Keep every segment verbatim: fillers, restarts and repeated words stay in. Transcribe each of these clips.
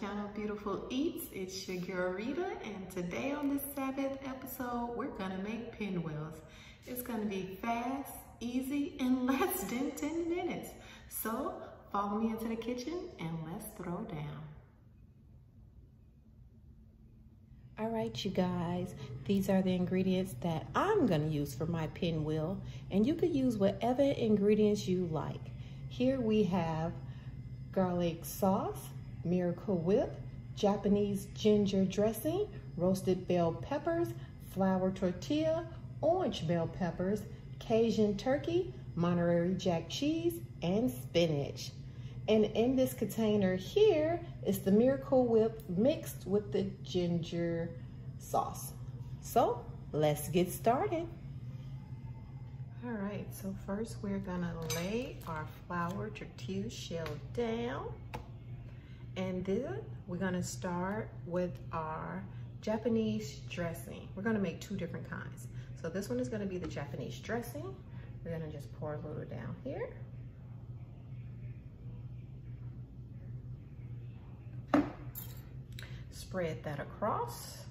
channel Beautiful Eatz. It's your girl Rita, and today on this Sabbath episode we're gonna make pinwheels. It's gonna be fast, easy, and less than ten minutes. So follow me into the kitchen and let's throw down. All right, you guys, these are the ingredients that I'm gonna use for my pinwheel, and you could use whatever ingredients you like. Here we have garlic sauce, Miracle Whip, Japanese ginger dressing, roasted bell peppers, flour tortilla, orange bell peppers, Cajun turkey, Monterey Jack cheese, and spinach. And in this container here is the Miracle Whip mixed with the ginger sauce. So let's get started. All right, so first we're gonna lay our flour tortilla shell down. And then we're gonna start with our Japanese dressing. We're gonna make two different kinds. So this one is gonna be the Japanese dressing. We're gonna just pour a little down here. Spread that across.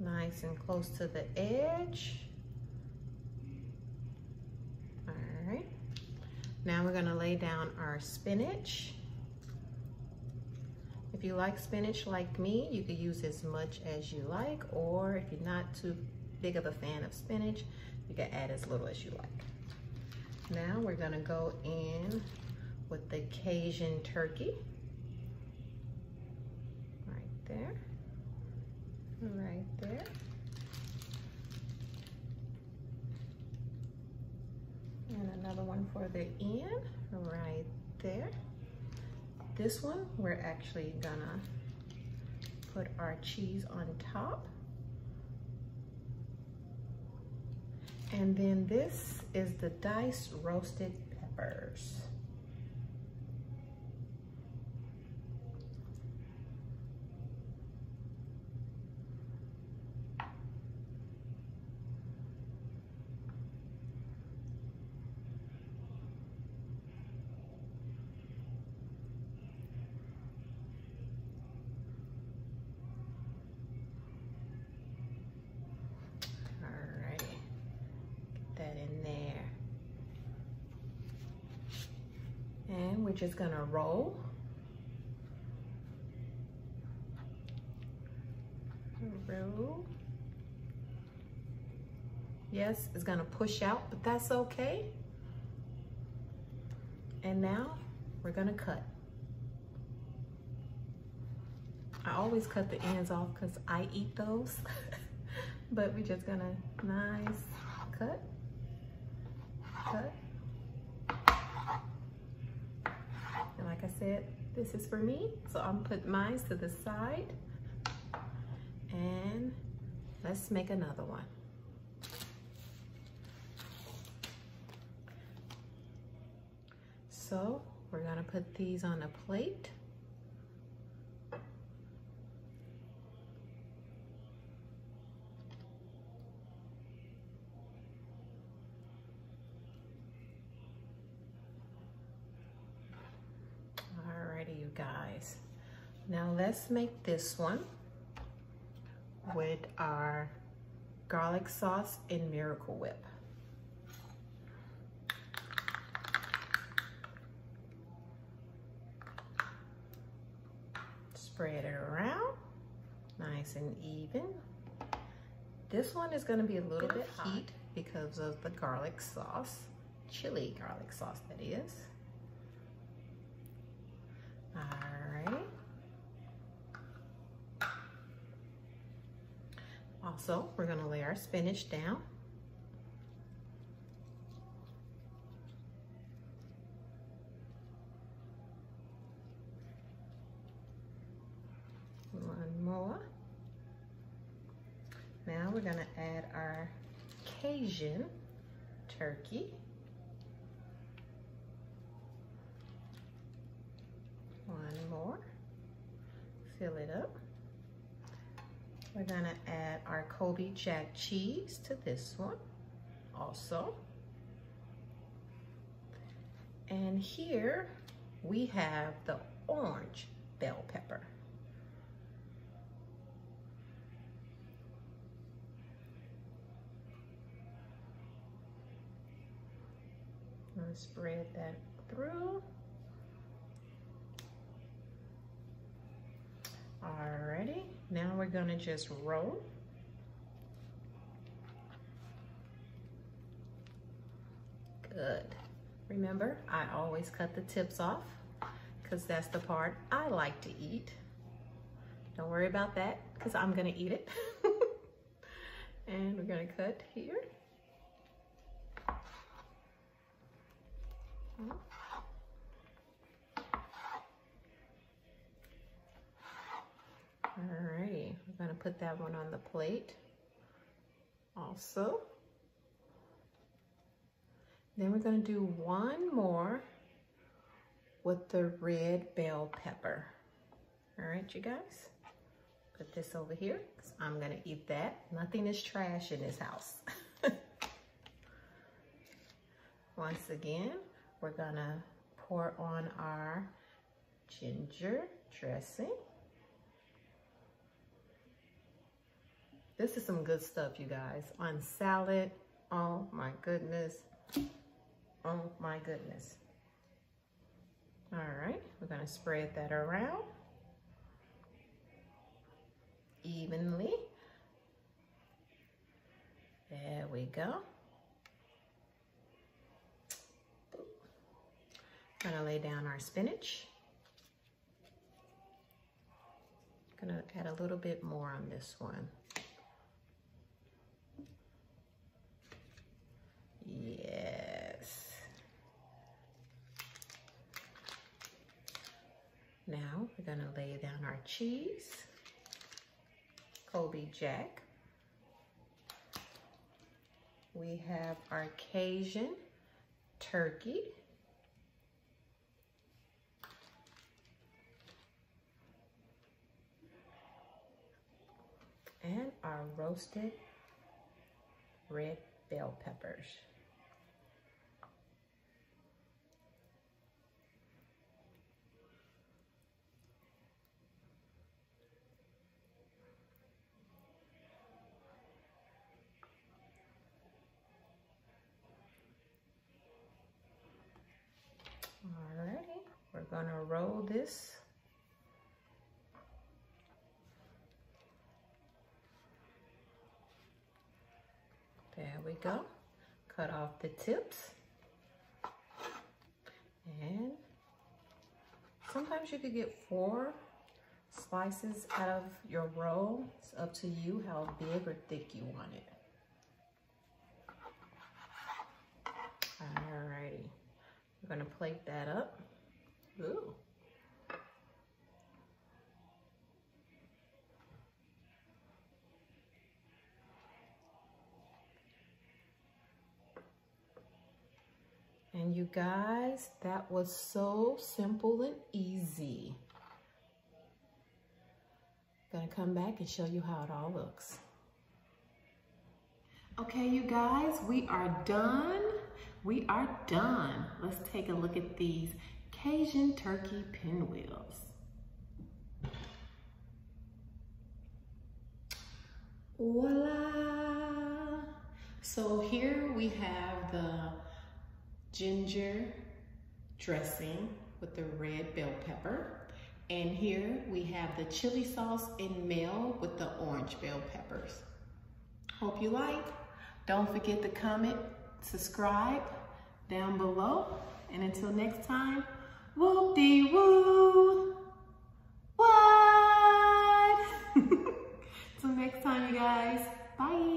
Nice and close to the edge. All right. Now we're gonna lay down our spinach. If you like spinach like me, you could use as much as you like, or if you're not too big of a fan of spinach, you can add as little as you like. Now we're gonna go in with the Cajun turkey, right there, right there, and another one for the end, right there. This one, we're actually gonna put our cheese on top. And then this is the diced roasted peppers. And we're just gonna roll. Roll. Yes, it's gonna push out, but that's okay. And now we're gonna cut. I always cut the ends off because I eat those. But we're just gonna nice cut, cut. Like I said, this is for me, so I'm put mine to the side, and let's make another one. So we're gonna put these on a plate. Guys, now let's make this one with our garlic sauce and Miracle Whip. Spread it around nice and even. This one is going to be a little bit hot because of the garlic sauce, chili garlic sauce that is. Also, we're gonna lay our spinach down. One more. Now we're gonna add our Cajun turkey. One more. Fill it up. We're gonna add our Colby Jack cheese to this one. also. And here we have the orange bell pepper. I'm gonna spread that through. Alrighty, now we're gonna just roll. Good. Remember, I always cut the tips off because that's the part I like to eat. Don't worry about that because I'm gonna eat it. And we're gonna cut here. Alrighty, we're gonna put that one on the plate also. Then we're gonna do one more with the red bell pepper. All right, you guys, put this over here, because I'm gonna eat that. Nothing is trash in this house. Once again, we're gonna pour on our ginger dressing. This is some good stuff, you guys, on salad. Oh my goodness. Oh my goodness. All right, we're gonna spread that around evenly. There we go. Gonna lay down our spinach. Gonna add a little bit more on this one. Yes. Now we're gonna lay down our cheese, Colby Jack. We have our Cajun turkey. And our roasted red bell peppers. We're gonna roll this. There we go. Cut off the tips. And sometimes you could get four slices out of your roll. It's up to you how big or thick you want it. Alrighty. We're gonna plate that up. Ooh. And you guys, that was so simple and easy. Gonna come back and show you how it all looks. Okay, you guys, we are done. We are done. Let's take a look at these Cajun turkey pinwheels. Voila! So here we have the ginger dressing with the red bell pepper. And here we have the chili sauce and mayo with the orange bell peppers. Hope you like. Don't forget to comment, subscribe down below. And until next time, whoop-dee-woo! What? Till next time, you guys. Bye!